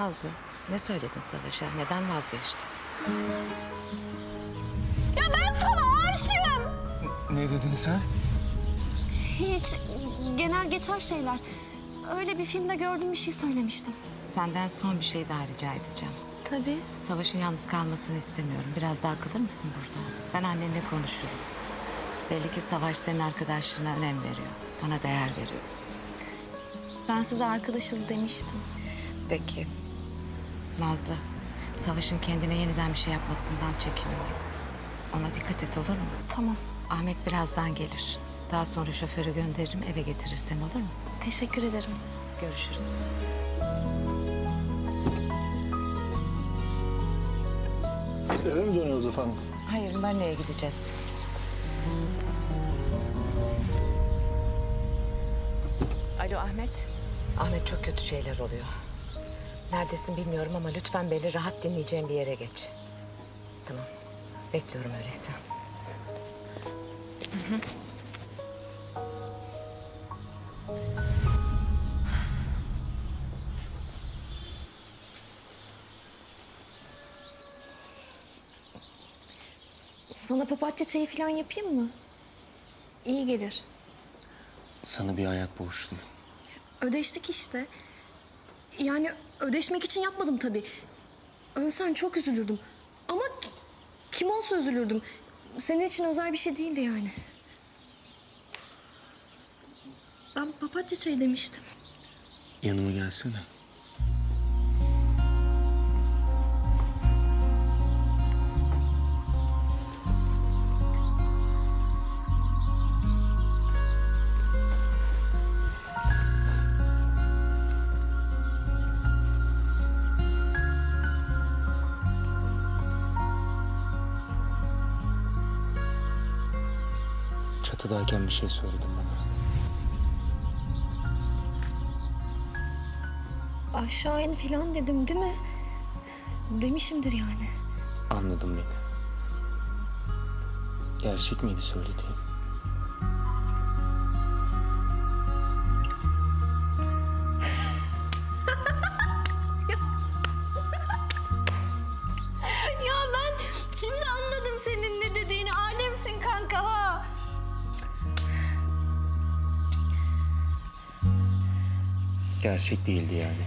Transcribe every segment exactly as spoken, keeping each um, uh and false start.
Nazlı, ne söyledin Savaş'a? Neden vazgeçtin? Ya ben sana aşığım! Ne dedin sen? Hiç, genel geçer şeyler. Öyle bir filmde gördüğüm bir şey söylemiştim. Senden son bir şey daha rica edeceğim. Tabii. Savaş'ın yalnız kalmasını istemiyorum. Biraz daha kalır mısın burada? Ben annenle konuşurum. Belli ki Savaş senin arkadaşlığına önem veriyor. Sana değer veriyor. Ben size arkadaşız demiştim. Peki. Nazlı, Savaş'ın kendine yeniden bir şey yapmasından çekiniyorum. Ona dikkat et, olur mu? Tamam. Ahmet birazdan gelir. Daha sonra şoförü gönderirim, eve getirirsen, olur mu? Teşekkür ederim. Görüşürüz. Eve mi dönüyoruz efendim? Hayır, Marina'ya gideceğiz. Alo Ahmet. Ahmet, çok kötü şeyler oluyor. Neredesin bilmiyorum ama lütfen beni rahat dinleyeceğim bir yere geç. Tamam. Bekliyorum öyleyse. Hı hı. Sana papatya çayı falan yapayım mı? İyi gelir. Sana bir hayat borçluyum. Ödeştik işte. Yani ödeşmek için yapmadım tabii. Ölsen çok üzülürdüm. Ama kim olsa üzülürdüm. Senin için özel bir şey değildi yani. Ben papatya çayı demiştim. Yanıma gelsene. Çatıdayken bir şey söyledin bana. Aşağı in falan dedim değil mi? Demişimdir yani. Anladım beni. Gerçek miydi söylediğin? Ya ben şimdi anladım senin ne dediğini. Alemsin kanka ha. Gerçek değildi yani.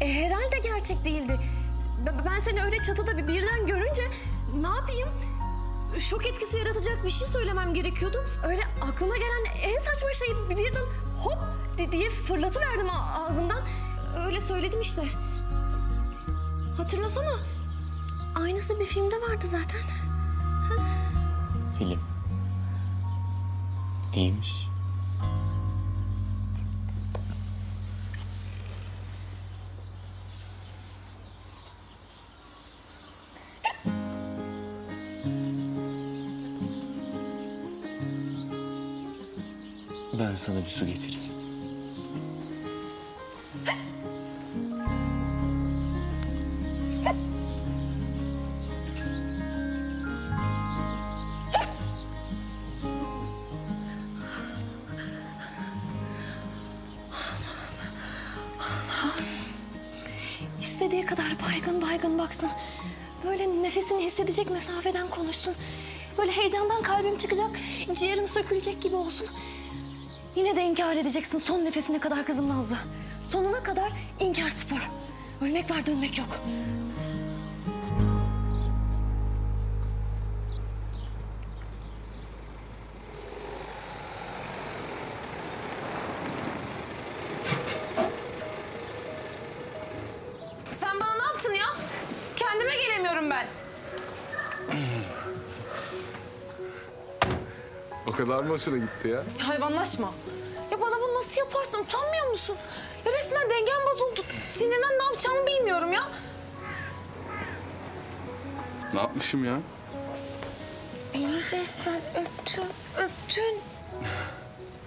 E, herhalde gerçek değildi. Ben seni öyle çatıda bir birden görünce ne yapayım? Şok etkisi yaratacak bir şey söylemem gerekiyordu. Öyle aklıma gelen en saçma şeyi birden hop diye fırlatıverdim ağzımdan. Öyle söyledim işte. Hatırlasana. Aynısı bir filmde vardı zaten. Film. İyiymiş. Ben sana bir su getireyim. Allah'ım. İstediği kadar baygın baygın baksın. Böyle nefesini hissedecek mesafeden konuşsun. Böyle heyecandan kalbim çıkacak, ciğerim sökülecek gibi olsun. Yine de inkar edeceksin son nefesine kadar kızım Nazlı. Sonuna kadar inkar spor. Ölmek var, dönmek yok. Sen bana ne yaptın ya? Kendime gelemiyorum ben. O kadar mı hoşuna gitti ya? Hayvanlaşma. Ya bana bunu nasıl yaparsın? Utanmıyor musun? Ya resmen dengem bozuldu. Sinirden ne yapacağımı bilmiyorum ya. Ne yapmışım ya? Beni resmen öptün, öptün.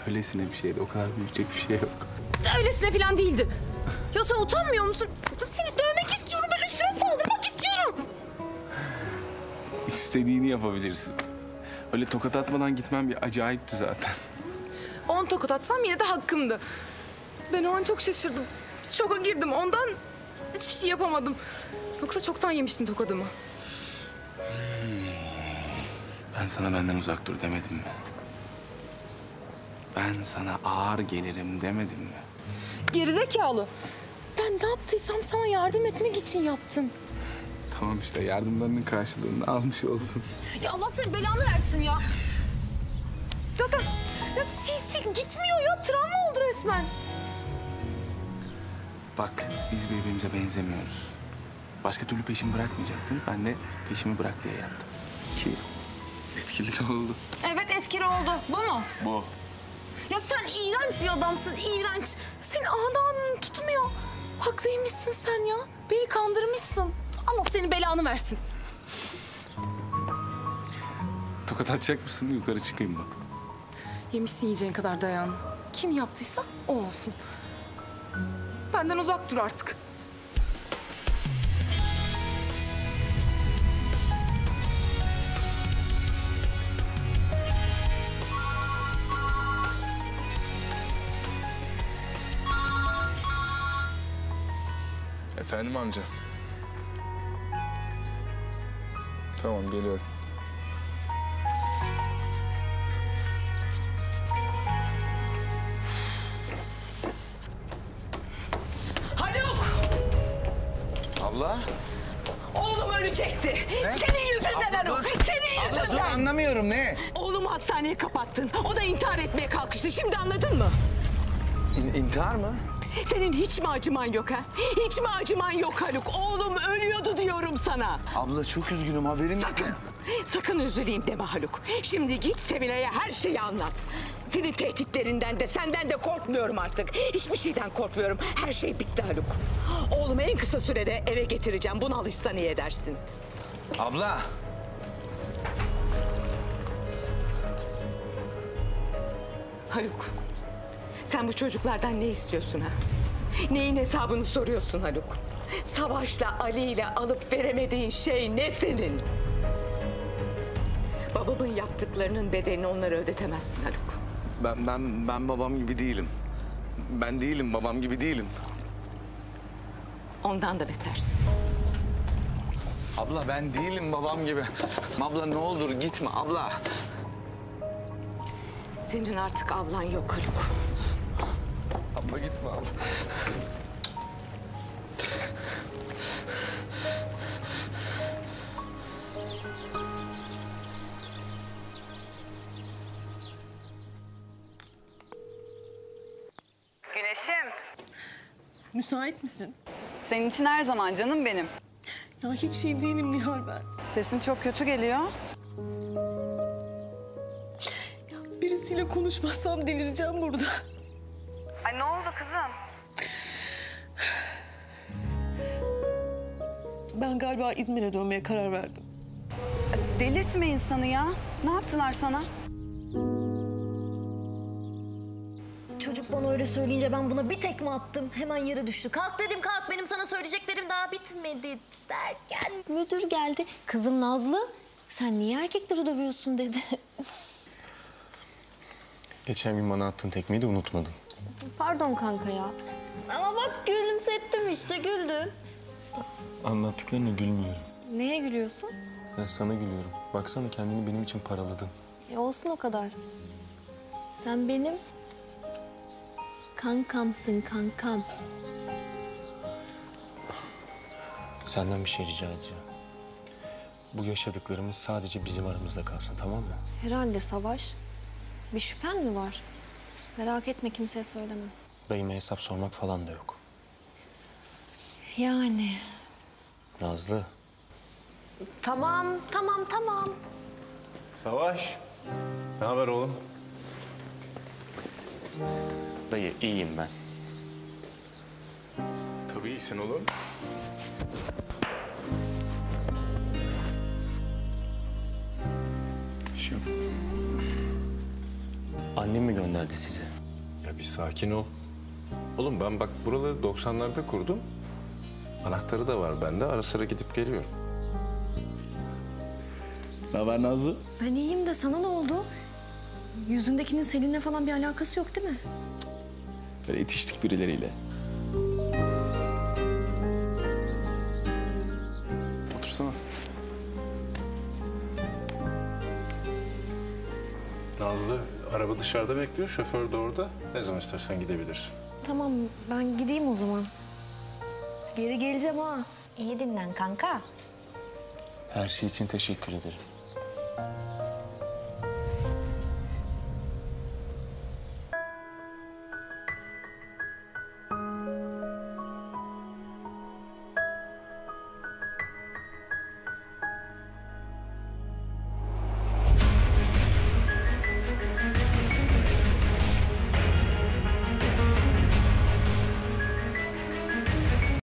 Öylesine bir şeydi. O kadar büyütecek bir şey yok. Öylesine falan değildi. Ya sen utanmıyor musun? Seni dövmek istiyorum. Ben üstüne saldırmak istiyorum. İstediğini yapabilirsin. Öyle tokat atmadan gitmem bir acayipti zaten. On tokat atsam yine de hakkımdı. Ben o an çok şaşırdım. Şoka girdim. Ondan hiçbir şey yapamadım. Yoksa çoktan yemiştin tokadımı. Ben sana benden uzak dur demedim mi? Ben sana ağır gelirim demedim mi? Gerizekalı. Ben ne yaptıysam sana yardım etmek için yaptım. Tamam işte, yardımlarının karşılığını almış oldum. Ya Allah senin belanı versin ya. Zaten ya sil sil gitmiyor ya. Travma oldu resmen. Bak, biz birbirimize benzemiyoruz. Başka türlü peşimi bırakmayacaktın. Ben de peşimi bırak diye yaptım. Ki etkili de oldu. Evet, etkili oldu. Bu mu? Bu. Ya sen iğrenç bir adamsın, iğrenç. Senin ağdanın tutmuyor. Haklıymışsın sen ya. Beni kandırmışsın. Allah senin belanı versin. Tokat atacak mısın, yukarı çıkayım mı? Yemişsin yiyeceğin kadar dayan. Kim yaptıysa o olsun. Benden uzak dur artık. Efendim amca. Tamam, geliyorum. Haluk! Abla? Oğlum ölecekti. Ne? Senin yüzünden Haluk. Senin yüzünden. Abla, dur, anlamıyorum ne? Oğlumu hastaneye kapattın. O da intihar etmeye kalkıştı. Şimdi anladın mı? İn- intihar mı? Senin hiç mi acıman yok ha? Hiç mi acıman yok Haluk? Oğlum ölüyordu diyorum sana. Abla çok üzgünüm, haberim sakın, yok. Sakın üzüleyim deme Haluk. Şimdi git Sevilay'a her şeyi anlat. Senin tehditlerinden de senden de korkmuyorum artık. Hiçbir şeyden korkmuyorum. Her şey bitti Haluk. Oğlumu en kısa sürede eve getireceğim. Buna alışsan iyi edersin. Abla. Haluk. Sen bu çocuklardan ne istiyorsun ha? Neyin hesabını soruyorsun Haluk? Savaş'la Ali'yle alıp veremediğin şey ne senin? Babamın yaptıklarının bedelini onlara ödetemezsin Haluk. Ben ben ben babam gibi değilim. Ben değilim, babam gibi değilim. Ondan da betersin. Abla ben değilim babam gibi. Abla ne olur gitme abla. Senin artık ablan yok Haluk. Abla gitme abla. Güneşim. Müsait misin? Senin için her zaman canım benim. Ya hiç iyi değilim Nihal ben. Sesin çok kötü geliyor. Birisiyle konuşmazsam delireceğim burada. Ay ne oldu kızım? Ben galiba İzmir'e dönmeye karar verdim. Delirtme insanı ya. Ne yaptılar sana? Çocuk bana öyle söyleyince ben buna bir tekme attım. Hemen yere düştü. Kalk dedim kalk, benim sana söyleyeceklerim daha bitmedi derken müdür geldi. Kızım Nazlı, sen niye erkekleri dövüyorsun dedi. Geçen gün bana attığın tekmeyi de unutmadım. Pardon kanka ya. Ama bak gülümsettim işte, güldün. Anlattıklarına gülmüyorum. Neye gülüyorsun? Ben sana gülüyorum. Baksana kendini benim için paraladın. E olsun o kadar. Sen benim kankamsın kankam. Senden bir şey rica edeceğim. Bu yaşadıklarımız sadece bizim aramızda kalsın, tamam mı? Herhalde Savaş. Bir şüphen mi var? Merak etme, kimseye söylemem. Dayıma hesap sormak falan da yok. Yani... Nazlı. Tamam, tamam, tamam. Savaş. Ne haber oğlum? Dayı, iyiyim ben. Tabii iyisin oğlum. Şimdi... Annem mi gönderdi sizi? Ya bir sakin ol. Oğlum ben bak buraları doksanlarda kurdum. Anahtarı da var bende. Ara sıra gidip geliyorum. Ne haber Nazlı? Ben iyiyim de sana ne oldu? Yüzündekinin Selin'le falan bir alakası yok değil mi? Böyle itiştik birileriyle. Nazlı araba dışarıda bekliyor, şoför de orada. Ne zaman istersen gidebilirsin. Tamam, ben gideyim o zaman. Geri geleceğim ha. İyi dinlen kanka. Her şey için teşekkür ederim.